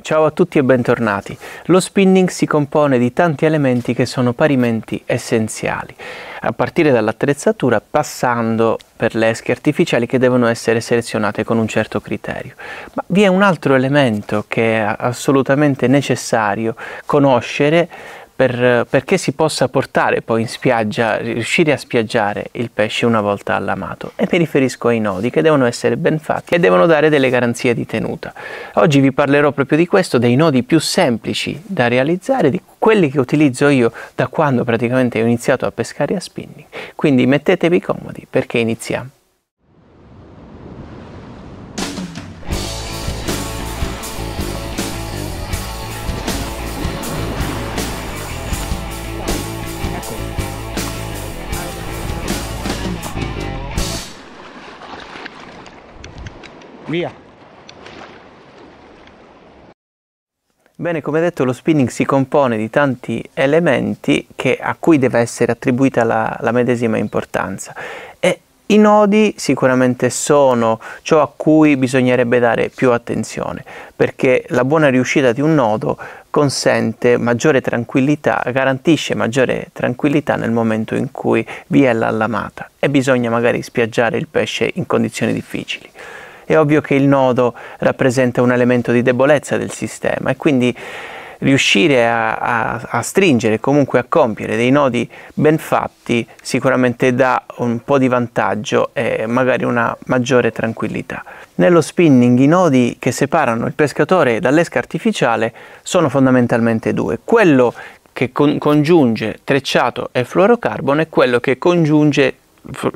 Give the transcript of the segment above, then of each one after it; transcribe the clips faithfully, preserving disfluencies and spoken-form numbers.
Ciao a tutti e bentornati. Lo spinning si compone di tanti elementi che sono parimenti essenziali, a partire dall'attrezzatura passando per le esche artificiali che devono essere selezionate con un certo criterio. Ma vi è un altro elemento che è assolutamente necessario conoscere per, perché si possa portare poi in spiaggia, riuscire a spiaggiare il pesce una volta all'amato, e mi riferisco ai nodi, che devono essere ben fatti e devono dare delle garanzie di tenuta. Oggi vi parlerò proprio di questo, dei nodi più semplici da realizzare, di quelli che utilizzo io da quando praticamente ho iniziato a pescare a spinning. Quindi mettetevi comodi perché iniziamo. Via! Bene, come detto, lo spinning si compone di tanti elementi che, a cui deve essere attribuita la, la medesima importanza, e i nodi sicuramente sono ciò a cui bisognerebbe dare più attenzione, perché la buona riuscita di un nodo consente maggiore tranquillità, garantisce maggiore tranquillità nel momento in cui vi è l'allamata e bisogna magari spiaggiare il pesce in condizioni difficili. È ovvio che il nodo rappresenta un elemento di debolezza del sistema, e quindi riuscire a, a, a stringere, comunque a compiere dei nodi ben fatti, sicuramente dà un po' di vantaggio e magari una maggiore tranquillità. Nello spinning i nodi che separano il pescatore dall'esca artificiale sono fondamentalmente due: quello che con, congiunge trecciato e fluorocarbono e quello che congiunge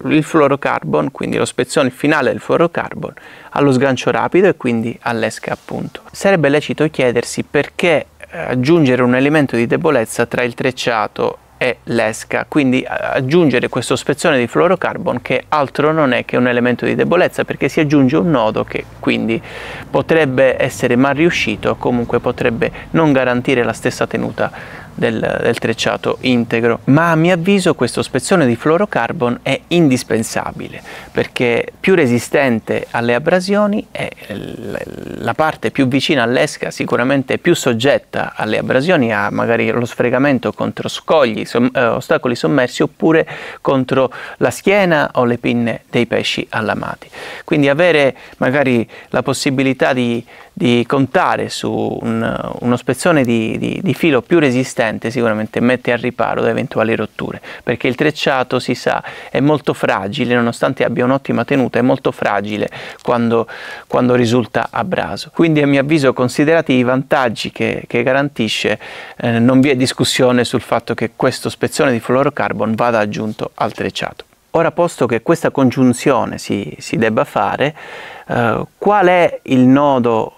il fluorocarbon, quindi lo spezzone finale del fluorocarbon, allo sgancio rapido e quindi all'esca, appunto. Sarebbe lecito chiedersi perché aggiungere un elemento di debolezza tra il trecciato e l'esca, quindi aggiungere questo spezzone di fluorocarbon che altro non è che un elemento di debolezza, perché si aggiunge un nodo che quindi potrebbe essere mal riuscito, comunque potrebbe non garantire la stessa tenuta Del, del trecciato integro. Ma a mio avviso questo spezzone di fluorocarbon è indispensabile, perché più resistente alle abrasioni è la parte più vicina all'esca, sicuramente più soggetta alle abrasioni, a magari lo sfregamento contro scogli, som, eh, ostacoli sommersi, oppure contro la schiena o le pinne dei pesci allamati. Quindi avere magari la possibilità di, di contare su un, uno spezzone di, di, di filo più resistente sicuramente mette al riparo da eventuali rotture, perché il trecciato, si sa, è molto fragile, nonostante abbia un'ottima tenuta, è molto fragile quando, quando risulta abraso. Quindi a mio avviso, considerati i vantaggi che, che garantisce, eh, non vi è discussione sul fatto che questo spezzone di fluorocarbon vada aggiunto al trecciato. Ora, posto che questa congiunzione si, si debba fare, eh, qual è il nodo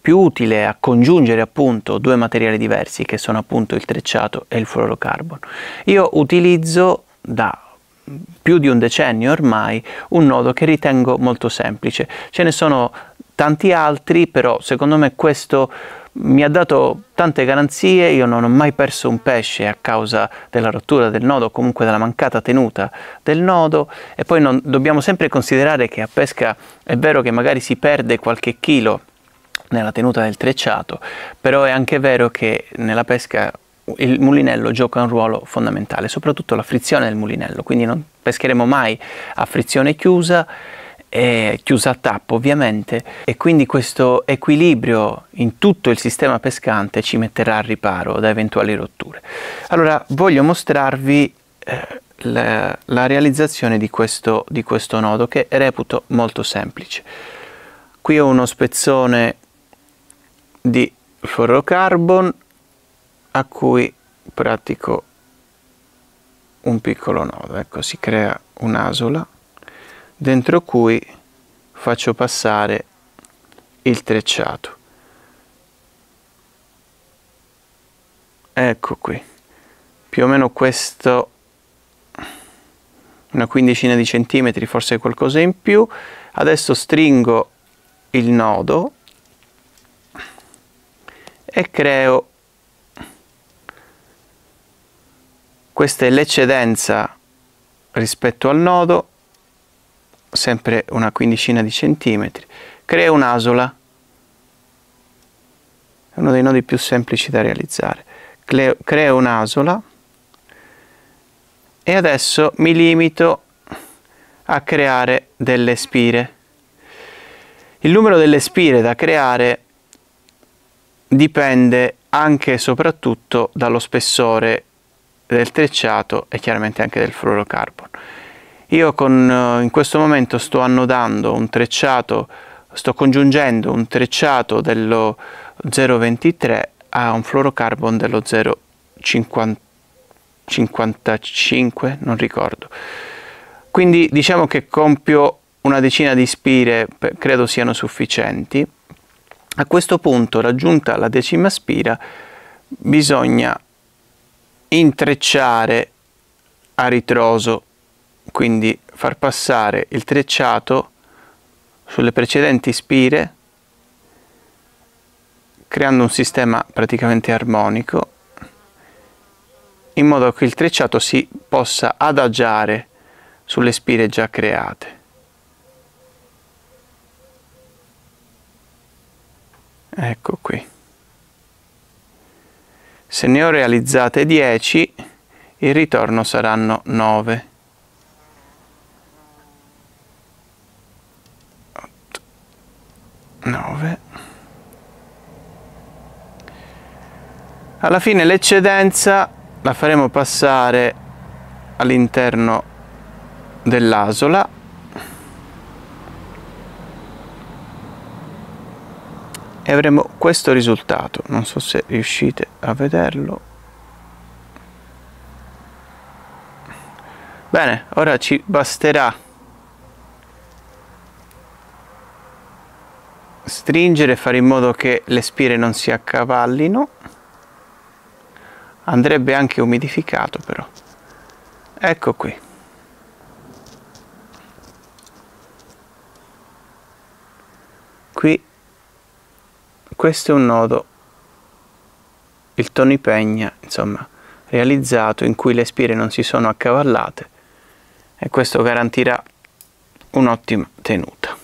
più utile a congiungere appunto due materiali diversi, che sono appunto il trecciato e il fluorocarbon? Io utilizzo da più di un decennio ormai un nodo che ritengo molto semplice. Ce ne sono tanti altri, però secondo me questo mi ha dato tante garanzie. Io non ho mai perso un pesce a causa della rottura del nodo o comunque della mancata tenuta del nodo. E poi non, dobbiamo sempre considerare che a pesca è vero che magari si perde qualche chilo nella tenuta del trecciato, però è anche vero che nella pesca il mulinello gioca un ruolo fondamentale, soprattutto la frizione del mulinello, quindi non pescheremo mai a frizione chiusa, e chiusa a tappo ovviamente, e quindi questo equilibrio in tutto il sistema pescante ci metterà al riparo da eventuali rotture. Allora, voglio mostrarvi eh, la, la realizzazione di questo, di questo nodo, che reputo molto semplice. Qui ho uno spezzone di fluorocarbon a cui pratico un piccolo nodo, ecco, si crea un'asola dentro cui faccio passare il trecciato. Ecco qui, più o meno questo, una quindicina di centimetri, forse qualcosa in più. Adesso stringo il nodo e creo questa è l'eccedenza rispetto al nodo, sempre una quindicina di centimetri, creo un'asola, è uno dei nodi più semplici da realizzare. Creo un'asola e adesso mi limito a creare delle spire. Il numero delle spire da creare dipende anche e soprattutto dallo spessore del trecciato e chiaramente anche del fluorocarbono. Io con, in questo momento sto annodando un trecciato, sto congiungendo un trecciato dello zero virgola ventitré a un fluorocarbon dello zero virgola cinquantacinque, non ricordo. Quindi diciamo che compio una decina di spire, credo siano sufficienti. A questo punto, raggiunta la decima spira, bisogna intrecciare a ritroso, quindi far passare il trecciato sulle precedenti spire, creando un sistema praticamente armonico, in modo che il trecciato si possa adagiare sulle spire già create. Ecco qui. Se ne ho realizzate dieci, il ritorno saranno nove. otto, nove. Alla fine l'eccedenza la faremo passare all'interno dell'asola e avremo questo risultato. Non so se riuscite a vederlo bene. Ora ci basterà stringere e fare in modo che le spire non si accavallino. Andrebbe anche umidificato, però ecco qui. qui Questo è un nodo, il Tony Pena, insomma, realizzato, in cui le spire non si sono accavallate, e questo garantirà un'ottima tenuta.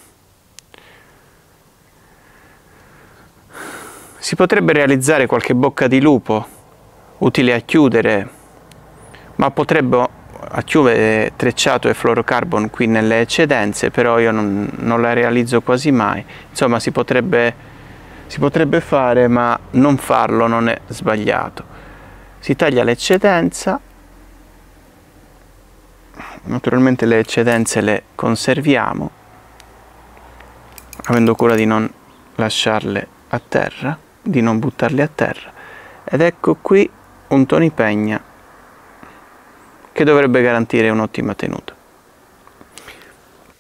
Si potrebbe realizzare qualche bocca di lupo, utile a chiudere, ma potrebbe a chiudere trecciato e fluorocarbon qui nelle eccedenze, però io non, non la realizzo quasi mai. Insomma, si potrebbe... Si potrebbe fare, ma non farlo non è sbagliato. Si taglia l'eccedenza, naturalmente le eccedenze le conserviamo, avendo cura di non lasciarle a terra, di non buttarle a terra. Ed ecco qui un Tony Pena che dovrebbe garantire un'ottima tenuta.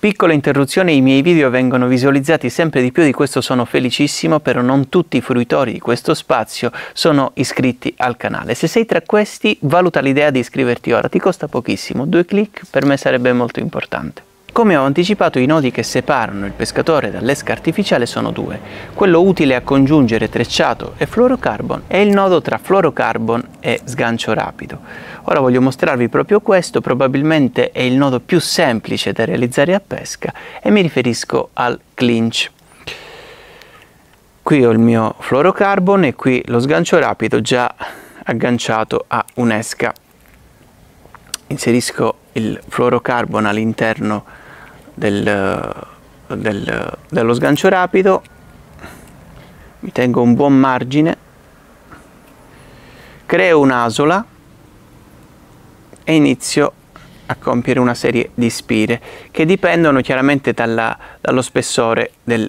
Piccola interruzione, i miei video vengono visualizzati sempre di più, di questo sono felicissimo, però non tutti i fruitori di questo spazio sono iscritti al canale. Se sei tra questi, valuta l'idea di iscriverti ora, ti costa pochissimo, due clic per me sarebbe molto importante. Come ho anticipato, i nodi che separano il pescatore dall'esca artificiale sono due, quello utile a congiungere trecciato e fluorocarbon e il nodo tra fluorocarbon e sgancio rapido. Ora voglio mostrarvi proprio questo, probabilmente è il nodo più semplice da realizzare a pesca, e mi riferisco al clinch. Qui ho il mio fluorocarbon e qui lo sgancio rapido già agganciato a un'esca. Inserisco il fluorocarbon all'interno del, del, dello sgancio rapido, mi tengo un buon margine, creo un'asola e inizio a compiere una serie di spire che dipendono chiaramente dalla, dallo spessore del,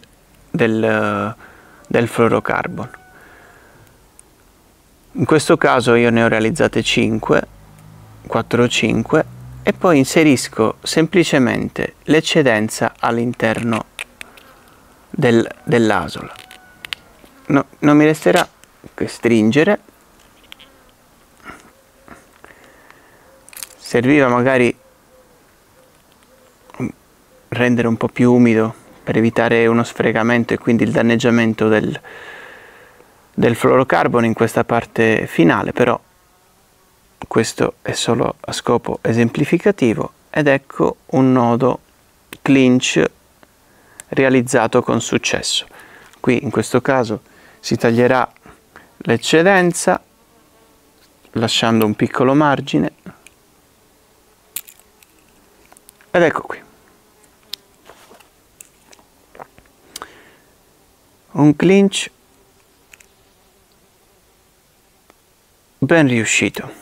del, del fluorocarbon. In questo caso io ne ho realizzate cinque, quattro o cinque, e poi inserisco semplicemente l'eccedenza all'interno del, dell'asola. No, non mi resterà che stringere. Serviva magari rendere un po' più umido per evitare uno sfregamento e quindi il danneggiamento del, del fluorocarbon in questa parte finale, però questo è solo a scopo esemplificativo. Ed ecco un nodo clinch realizzato con successo. Qui in questo caso si taglierà l'eccedenza, lasciando un piccolo margine, ed ecco qui un clinch ben riuscito.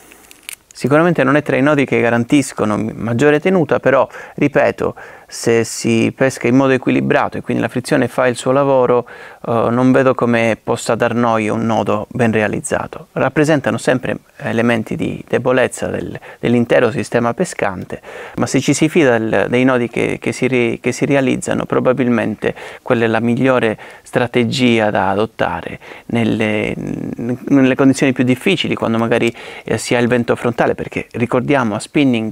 Sicuramente non è tra i nodi che garantiscono maggiore tenuta, però ripeto, se si pesca in modo equilibrato e quindi la frizione fa il suo lavoro, eh, non vedo come possa dar noia un nodo ben realizzato. Rappresentano sempre elementi di debolezza del, dell'intero sistema pescante, ma se ci si fida del, dei nodi che, che, si ri, che si realizzano, probabilmente quella è la migliore strategia da adottare nelle, nelle condizioni più difficili, quando magari eh, si ha il vento frontale, perché ricordiamo, a spinning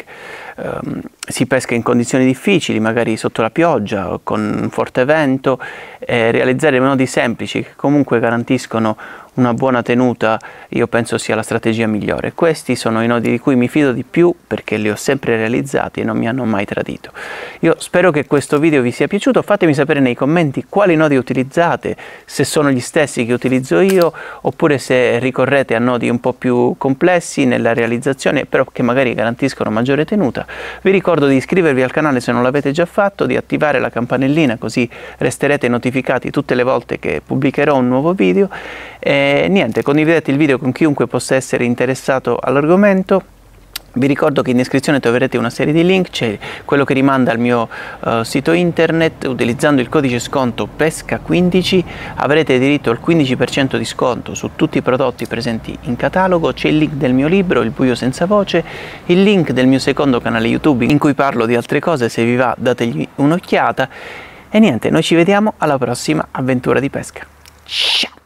ehm, si pesca in condizioni difficili, magari sotto la pioggia o con forte vento, e realizzare nodi semplici che comunque garantiscono una buona tenuta io penso sia la strategia migliore. Questi sono i nodi di cui mi fido di più, perché li ho sempre realizzati e non mi hanno mai tradito. Io spero che questo video vi sia piaciuto, fatemi sapere nei commenti quali nodi utilizzate, se sono gli stessi che utilizzo io oppure se ricorrete a nodi un po' più complessi nella realizzazione, però che magari garantiscono maggiore tenuta. Vi ricordo di iscrivervi al canale se non l'avete già fatto, di attivare la campanellina così resterete notificati tutte le volte che pubblicherò un nuovo video. E E niente, condividete il video con chiunque possa essere interessato all'argomento. Vi ricordo che in descrizione troverete una serie di link, c'è quello che rimanda al mio uh, sito internet. Utilizzando il codice sconto pesca quindici avrete diritto al quindici per cento di sconto su tutti i prodotti presenti in catalogo. C'è il link del mio libro Il buio senza voce, il link del mio secondo canale YouTube in cui parlo di altre cose, se vi va dategli un'occhiata. E niente, noi ci vediamo alla prossima avventura di pesca. Ciao!